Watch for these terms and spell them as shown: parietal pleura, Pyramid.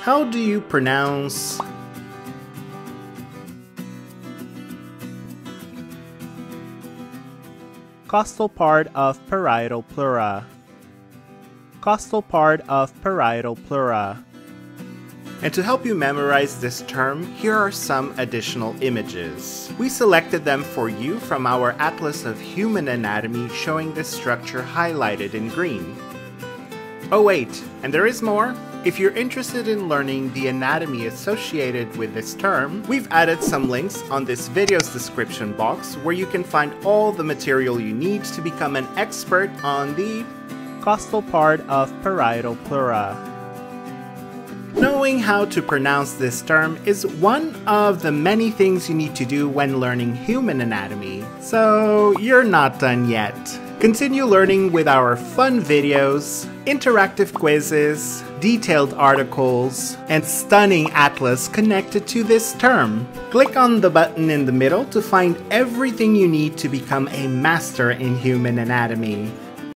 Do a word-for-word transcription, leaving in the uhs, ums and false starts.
How do you pronounce costal part of parietal pleura? Costal part of parietal pleura. And to help you memorize this term, here are some additional images. We selected them for you from our Atlas of Human Anatomy showing this structure highlighted in green. Oh wait, and there is more! If you're interested in learning the anatomy associated with this term, we've added some links on this video's description box where you can find all the material you need to become an expert on the costal part of parietal pleura. Knowing how to pronounce this term is one of the many things you need to do when learning human anatomy, so you're not done yet. Continue learning with our fun videos, interactive quizzes, detailed articles, and stunning atlas connected to this term. Click on the button in the middle to find everything you need to become a master in human anatomy.